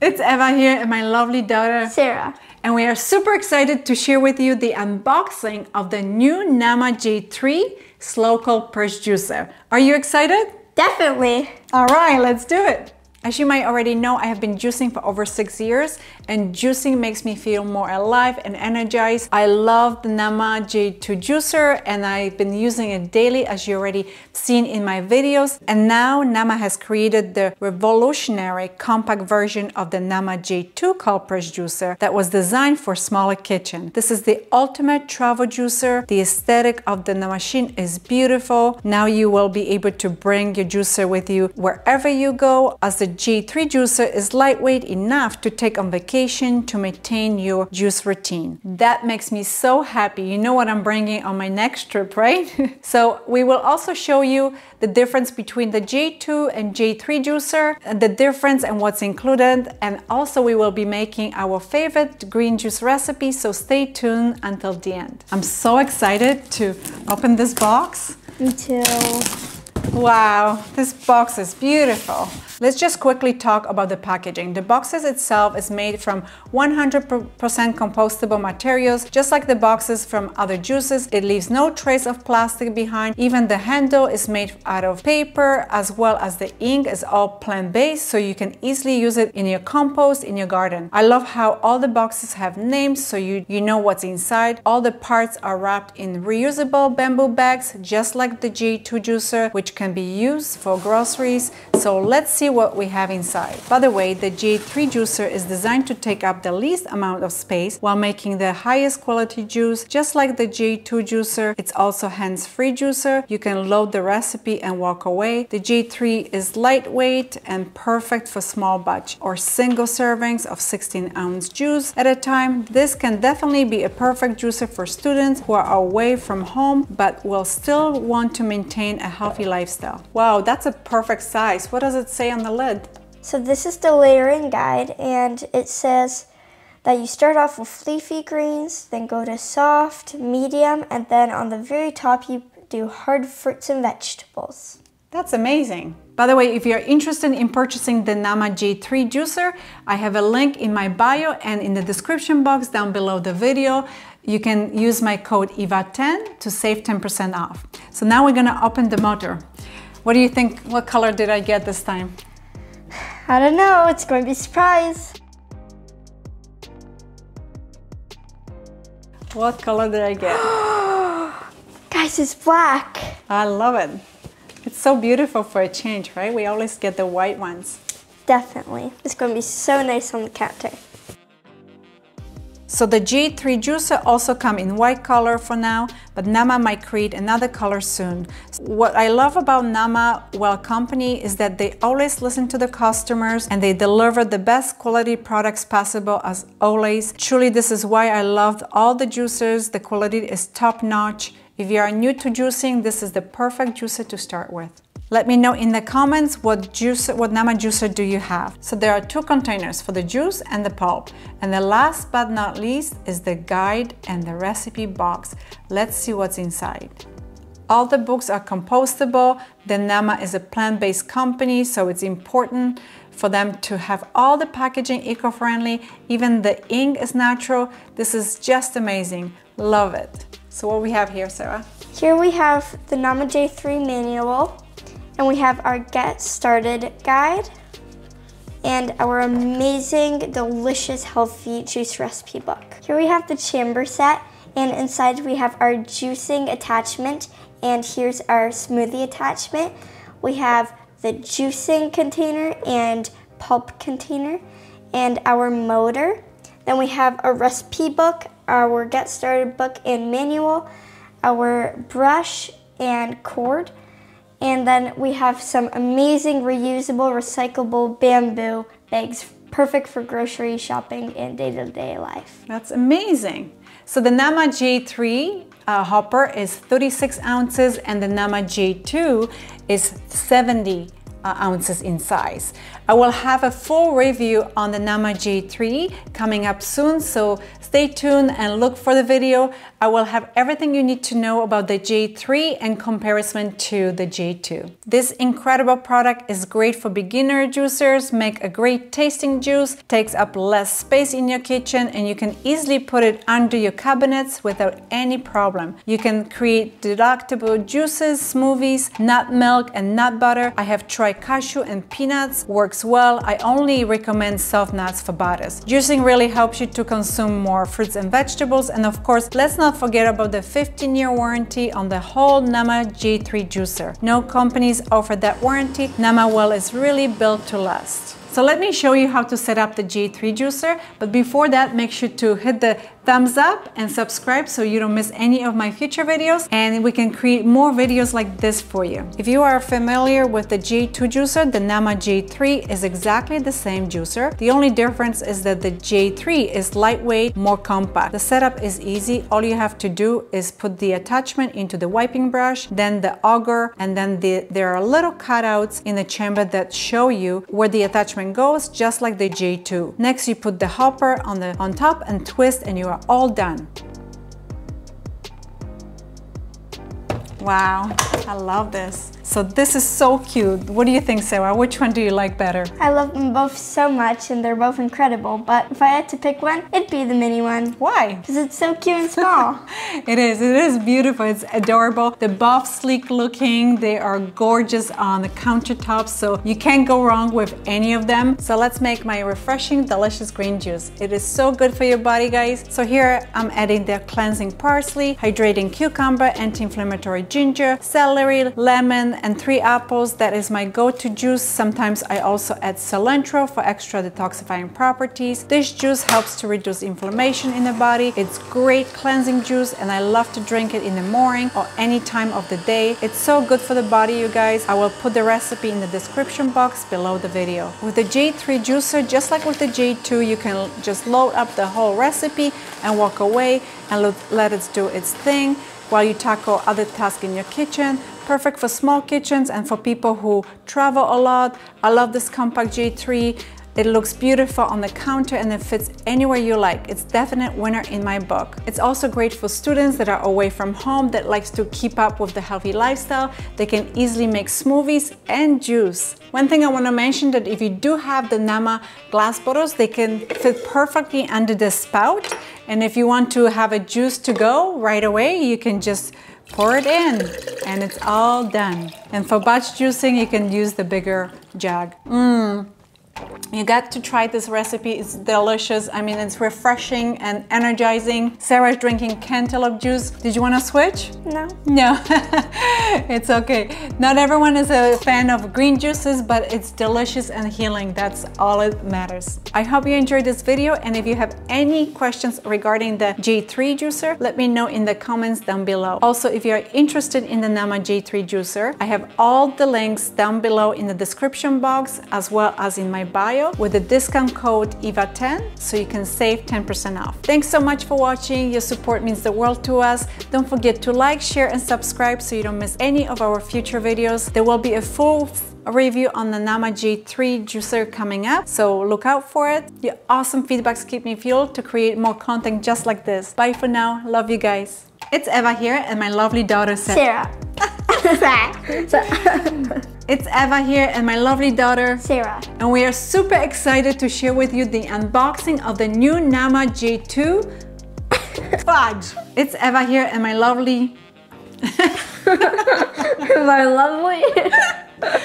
It's Eva here and my lovely daughter Sarah, and we are super excited to share with you the unboxing of the new Nama J3 slow cold press juicer. Are you excited? Definitely! Alright, let's do it! As you might already know, I have been juicing for over 6 years, and juicing makes me feel more alive and energized. I love the Nama J2 juicer and I've been using it daily, as you already seen in my videos. And now Nama has created the revolutionary compact version of the Nama J2 cold press juicer that was designed for smaller kitchen. This is the ultimate travel juicer. The aesthetic of the machine is beautiful. Now you will be able to bring your juicer with you wherever you go, as the J3 juicer is lightweight enough to take on vacation to maintain your juice routine. That makes me so happy. You know what I'm bringing on my next trip, right? So we will also show you the difference between the J2 and J3 juicer, and the difference and what's included, and also we will be making our favorite green juice recipe, so stay tuned until the end. I'm so excited to open this box. Me too. Wow, this box is beautiful. Let's just quickly talk about the packaging. The boxes itself is made from 100% compostable materials, just like the boxes from other juices. It leaves no trace of plastic behind. Even the handle is made out of paper, as well as the ink is all plant-based, so you can easily use it in your compost, in your garden. I love how all the boxes have names, so you know what's inside. All the parts are wrapped in reusable bamboo bags, just like the J2 juicer, which can be used for groceries. So let's see what we have inside. By the way, the J3 juicer is designed to take up the least amount of space while making the highest quality juice. Just like the J2 juicer, it's also hands-free juicer. You can load the recipe and walk away. The J3 is lightweight and perfect for small batch or single servings of 16-ounce juice at a time. This can definitely be a perfect juicer for students who are away from home but will still want to maintain a healthy lifestyle. Wow, that's a perfect size. What does it say on the lid? So this is the layering guide, and it says that you start off with leafy greens, then go to soft, medium, and then on the very top you do hard fruits and vegetables. That's amazing. By the way, if you're interested in purchasing the Nama J3 juicer, I have a link in my bio and in the description box down below the video. You can use my code EVA10 to save 10% off. So now we're gonna open the motor. What do you think? What color did I get this time? I don't know, it's going to be a surprise. What color did I get? Guys, it's black. I love it. It's so beautiful for a change, right? We always get the white ones. Definitely. It's going to be so nice on the counter. So the J3 juicer also comes in white color for now, but Nama might create another color soon. What I love about Nama Well Company is that they always listen to the customers and they deliver the best quality products possible, as always. Truly, this is why I loved all the juicers. The quality is top-notch. If you are new to juicing, this is the perfect juicer to start with. Let me know in the comments what Nama juicer do you have. So there are two containers for the juice and the pulp. And the last but not least is the guide and the recipe box. Let's see what's inside. All the books are compostable. The Nama is a plant-based company, so it's important for them to have all the packaging eco-friendly. Even the ink is natural. This is just amazing. Love it. So what we have here, Sarah? Here we have the Nama J3 manual, and we have our Get Started guide and our amazing, delicious, healthy juice recipe book. Here we have the chamber set, and inside we have our juicing attachment, and here's our smoothie attachment. We have the juicing container and pulp container and our motor. Then we have a recipe book, our Get Started book and manual, our brush and cord, and then we have some amazing reusable, recyclable bamboo bags, perfect for grocery shopping and day-to-day life. That's amazing. So the Nama J3 hopper is 36 ounces and the Nama J2 is 70 ounces in size. I will have a full review on the Nama J3 coming up soon, so stay tuned and look for the video. I will have everything you need to know about the J3 and comparison to the J2. This incredible product is great for beginner juicers, make a great tasting juice, takes up less space in your kitchen, and you can easily put it under your cabinets without any problem. You can create delectable juices, smoothies, nut milk and nut butter. I have tried cashew and peanuts, works well. I only recommend soft nuts for batters. Juicing really helps you to consume more fruits and vegetables, and of course, let's not forget about the 15-year warranty on the whole Nama J3 juicer. No companies offer that warranty. Nama well is really built to last. So let me show you how to set up the J3 juicer, but before that, make sure to hit the thumbs up and subscribe so you don't miss any of my future videos, and we can create more videos like this for you. If you are familiar with the J2 juicer, the Nama J3 is exactly the same juicer. The only difference is that the J3 is lightweight, more compact. The setup is easy. All you have to do is put the attachment into the wiping brush, then the auger, and then there are little cutouts in the chamber that show you where the attachment goes, just like the J2. Next, you put the hopper on top and twist, and you are all done. Wow, I love this. So this is so cute. What do you think, Sarah? Which one do you like better? I love them both so much, and they're both incredible, but if I had to pick one, it'd be the mini one. Why? Because it's so cute and small. It is beautiful. It's adorable. They're both sleek looking. They are gorgeous on the countertop, so you can't go wrong with any of them. So let's make my refreshing, delicious green juice. It is so good for your body, guys. So here I'm adding the cleansing parsley, hydrating cucumber, anti-inflammatory ginger, celery, lemon, and 3 apples. That is my go-to juice. Sometimes I also add cilantro for extra detoxifying properties. This juice helps to reduce inflammation in the body. It's great cleansing juice, and I love to drink it in the morning or any time of the day. It's so good for the body, you guys. I will put the recipe in the description box below the video. With the J3 juicer, just like with the J2, you can just load up the whole recipe and walk away and let it do its thing while you tackle other tasks in your kitchen. Perfect for small kitchens and for people who travel a lot. I love this compact J3. It looks beautiful on the counter, and it fits anywhere you like. It's definite winner in my book. It's also great for students that are away from home that likes to keep up with the healthy lifestyle. They can easily make smoothies and juice. One thing I want to mention that if you do have the Nama glass bottles, they can fit perfectly under the spout. And if you want to have a juice to go right away, you can just pour it in, and it's all done. And for batch juicing, you can use the bigger jug. You got to try this recipe. It's delicious. I mean, it's refreshing and energizing. Sarah's drinking cantaloupe juice. Did you want to switch? No. No. It's okay. Not everyone is a fan of green juices, but it's delicious and healing. That's all it matters. I hope you enjoyed this video, and if you have any questions regarding the J3 juicer, let me know in the comments down below. Also, if you are interested in the Nama J3 juicer, I have all the links down below in the description box as well as in my bio with the discount code EVA10, so you can save 10% off. Thanks so much for watching. Your support means the world to us. Don't forget to like, share, and subscribe so you don't miss any of our future videos. There will be a full review on the Nama J3 juicer coming up, so look out for it. Your awesome feedbacks keep me fueled to create more content just like this. Bye for now. Love you guys. It's Eva here, and my lovely daughter Sarah. It's Eva here and my lovely daughter Sarah, and we are super excited to share with you the unboxing of the new Nama J2 fudge. It's Eva here and my lovely